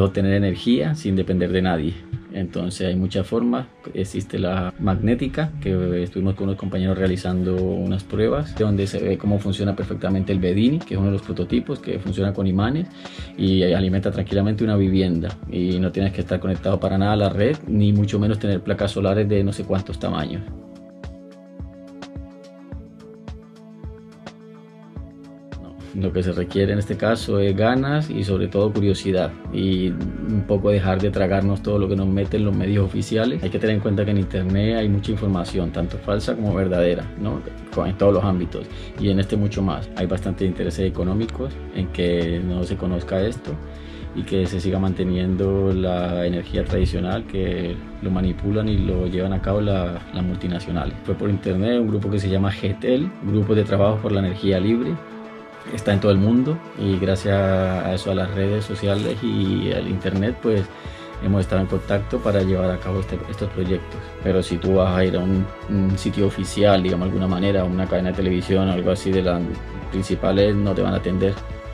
Obtener energía sin depender de nadie. Entonces hay muchas formas. Existe la magnética, que estuvimos con unos compañeros realizando unas pruebas donde se ve cómo funciona perfectamente el Bedini, que es uno de los prototipos que funciona con imanes y alimenta tranquilamente una vivienda, y no tienes que estar conectado para nada a la red, ni mucho menos tener placas solares de no sé cuántos tamaños. Lo que se requiere en este caso es ganas y sobre todo curiosidad, y un poco dejar de tragarnos todo lo que nos meten los medios oficiales. Hay que tener en cuenta que en internet hay mucha información, tanto falsa como verdadera, ¿no? En todos los ámbitos, y en este mucho más. Hay bastantes intereses económicos en que no se conozca esto y que se siga manteniendo la energía tradicional, que lo manipulan y lo llevan a cabo las multinacionales. Fue por internet un grupo que se llama GETEL, Grupo de Trabajo por la Energía Libre. Está en todo el mundo, y gracias a eso, a las redes sociales y al internet, pues hemos estado en contacto para llevar a cabo estos proyectos. Pero si tú vas a ir a un sitio oficial, digamos de alguna manera, a una cadena de televisión o algo así de las principales, no te van a atender.